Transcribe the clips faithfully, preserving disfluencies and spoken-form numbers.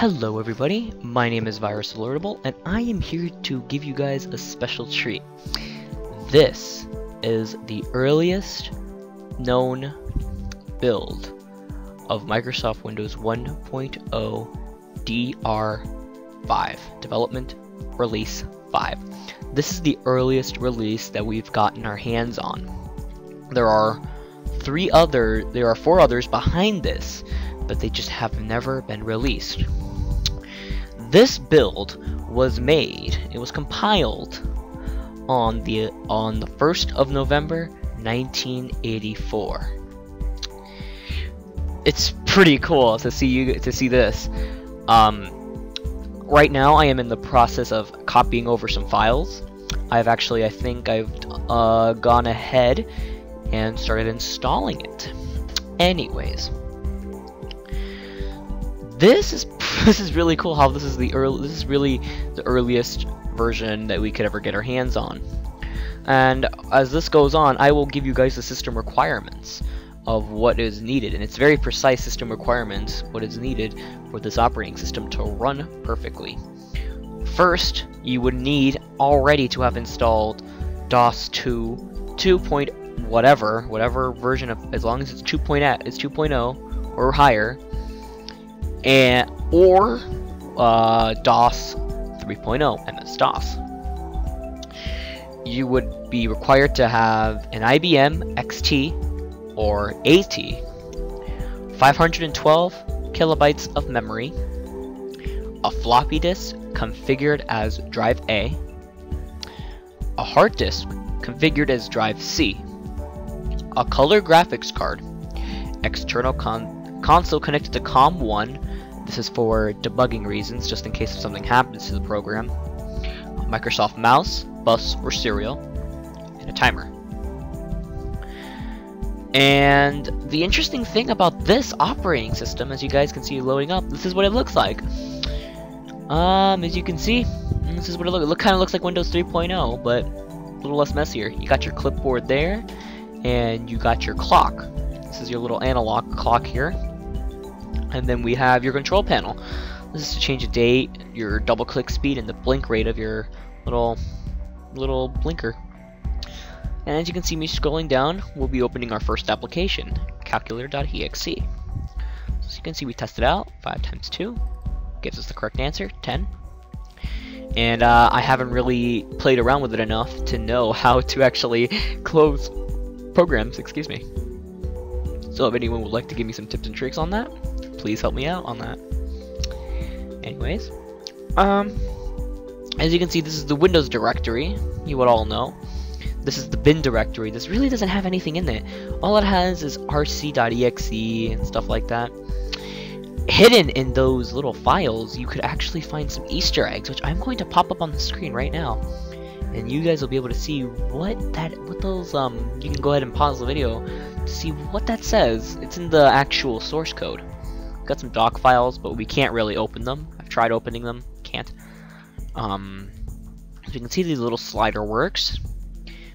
Hello everybody, my name is Virus Alertable, and I am here to give you guys a special treat. This is the earliest known build of Microsoft Windows one point oh D R five, Development Release five. This is the earliest release that we've gotten our hands on. There are three other, there are four others behind this, but they just have never been released. This build was made, it was compiled on the on the first of November nineteen eighty-four. It's pretty cool to see you to see this. Um, right now I am in the process of copying over some files. I've actually I think I've uh, gone ahead and started installing it. Anyways, this is this is really cool how this is the early this is really the earliest version that we could ever get our hands on. And as this goes on, I will give you guys the system requirements of what is needed, and it's very precise system requirements what is needed for this operating system to run perfectly. First, you would need already to have installed DOS two, two point oh whatever whatever version of, as long as it's two point oh it's two point oh or higher, and or uh, DOS three point oh, M S DOS. You would be required to have an I B M X T or AT, five hundred twelve kilobytes of memory, a floppy disk configured as drive A, a hard disk configured as drive C, a color graphics card, external con console connected to COM one, this is for debugging reasons just in case if something happens to the program, Microsoft mouse, bus, or serial, and a timer. And the interesting thing about this operating system, as you guys can see loading up, this is what it looks like. Um, as you can see, this is what it looks like. It kind of looks like Windows three point oh, but a little less messier. You got your clipboard there, and you got your clock. This is your little analog clock here. And then we have your control panel. This is to change the date, your double click speed, and the blink rate of your little little blinker. And as you can see me scrolling down, we'll be opening our first application, calculator dot E X E. So as you can see, we tested out five times two, gives us the correct answer, ten. And uh, I haven't really played around with it enough to know how to actually close programs, excuse me. So if anyone would like to give me some tips and tricks on that, please help me out on that. Anyways, um, as you can see, this is the Windows directory, you would all know. This is the bin directory. This really doesn't have anything in it. All it has is R C dot E X E and stuff like that. Hidden in those little files, you could actually find some Easter eggs, which I'm going to pop up on the screen right now. And you guys will be able to see what that, what those, um, you can go ahead and pause the video to see what that says. It's in the actual source code. We've got some doc files, but we can't really open them. I've tried opening them, can't. Um, as you can see, these little slider works,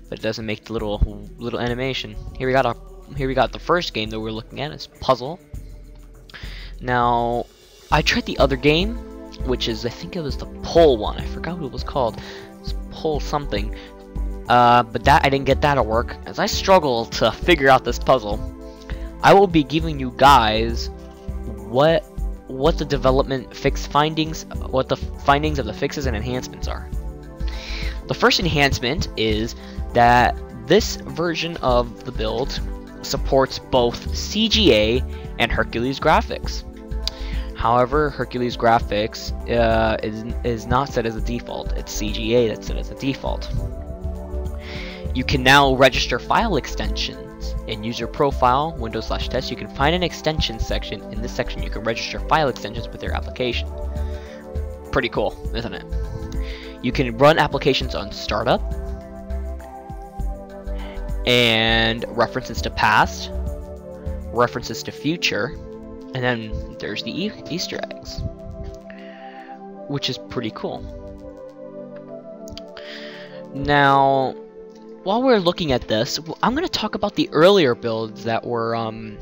but it doesn't make the little, little animation. Here we got our, here we got the first game that we're looking at, is Puzzle. Now, I tried the other game, which is, I think it was the Pull one, I forgot what it was called. Pull something, uh, but that I didn't get that to work as I struggle to figure out this puzzle. I will be giving you guys what what the development fix findings, what the findings of the fixes and enhancements are. The first enhancement is that this version of the build supports both C G A and Hercules graphics. However, Hercules graphics uh, is, is not set as a default, it's C G A that's set as a default. You can now register file extensions. In user profile, Windows slash test, you can find an extension section. In this section, you can register file extensions with your application. Pretty cool, isn't it? You can run applications on startup, and references to past, references to future, and then there's the e Easter eggs, which is pretty cool. Now, while we're looking at this, I'm going to talk about the earlier builds that were um,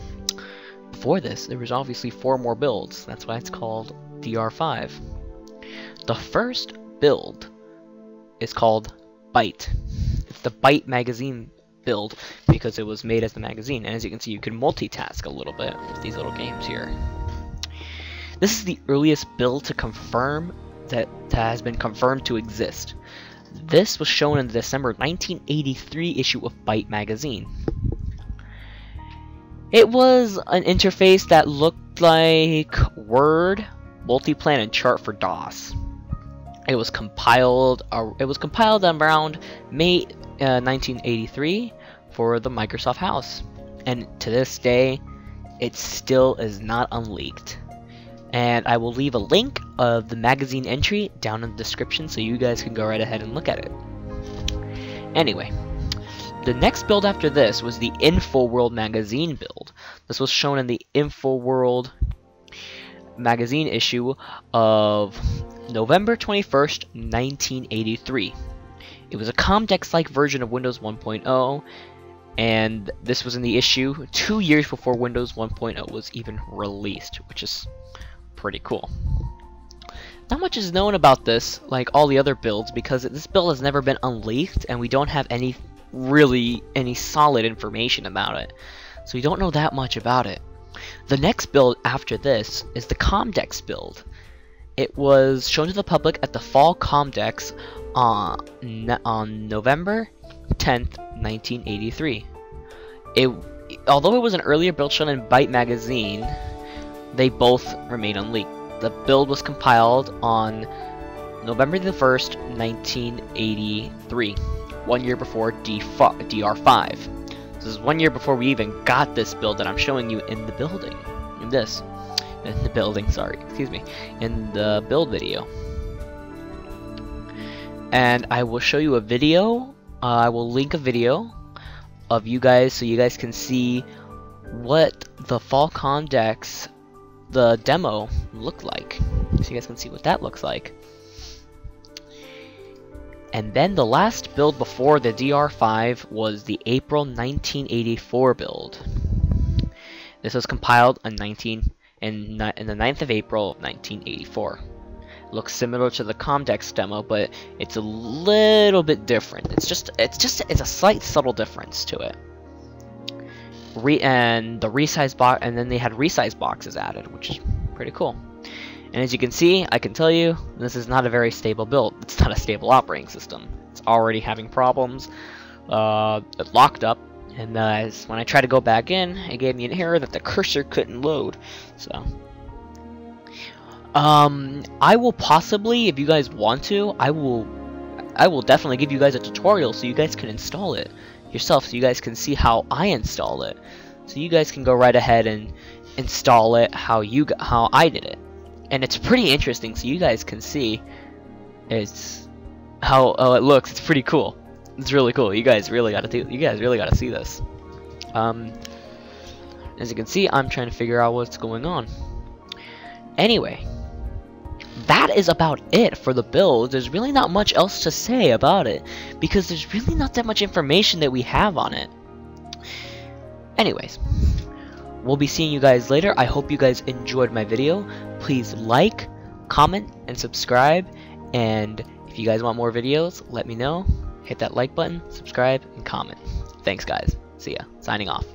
before this. There was obviously four more builds. That's why it's called D R five. The first build is called Byte. It's the Byte Magazine build because it was made as the magazine, and as you can see, you can multitask a little bit with these little games here. This is the earliest build to confirm that has been confirmed to exist. This was shown in the December nineteen eighty-three issue of Byte Magazine. It was an interface that looked like Word, Multiplan, and Chart for DOS. It was compiled. Uh, it was compiled around May uh, nineteen eighty-three for the Microsoft House, and to this day, it still is not unleaked. And I will leave a link of the magazine entry down in the description so you guys can go right ahead and look at it. Anyway, the next build after this was the InfoWorld magazine build. This was shown in the InfoWorld magazine issue of November twenty-first, nineteen eighty-three. It was a Comdex-like version of Windows one point oh, and this was in the issue two years before Windows one point oh was even released, which is pretty cool. Not much is known about this, like all the other builds, because this build has never been unleaked, and we don't have any really any solid information about it, so we don't know that much about it. The next build after this is the Comdex build. It was shown to the public at the Fall Comdex on, on November tenth, nineteen eighty-three. It, although it was an earlier build shown in Byte Magazine, they both remain unleaked. The build was compiled on November the first, nineteen eighty-three, one year before D R five. This is one year before we even got this build that I'm showing you in the building. In this. In the building, sorry, excuse me, in the build video. And I will show you a video, uh, I will link a video of you guys so you guys can see what the Fall Comdex, the demo, looked like. So you guys can see what that looks like. And then the last build before the D R five was the April nineteen eighty-four build. This was compiled in nineteen... In the ninth of April of nineteen eighty-four. It looks similar to the Comdex demo, but it's a little bit different. It's just, it's just, it's a slight subtle difference to it. Re and the resize box, and then they had resize boxes added, which is pretty cool. And as you can see, I can tell you, this is not a very stable build. It's not a stable operating system. It's already having problems. Uh, it locked up. And uh, when I tried to go back in, it gave me an error that the cursor couldn't load. So, um, I will possibly, if you guys want to, I will, I will definitely give you guys a tutorial so you guys can install it yourself, so you guys can see how I install it. So you guys can go right ahead and install it how you how I did it, and it's pretty interesting. So you guys can see, it's how oh, it looks. It's pretty cool. It's really cool. You guys really gotta do. You guys really gotta see this. Um, as you can see, I'm trying to figure out what's going on. Anyway, that is about it for the build. There's really not much else to say about it because there's really not that much information that we have on it. Anyways, we'll be seeing you guys later. I hope you guys enjoyed my video. Please like, comment, and subscribe. And if you guys want more videos, let me know. Hit that like button, subscribe, and comment. Thanks, guys. See ya. Signing off.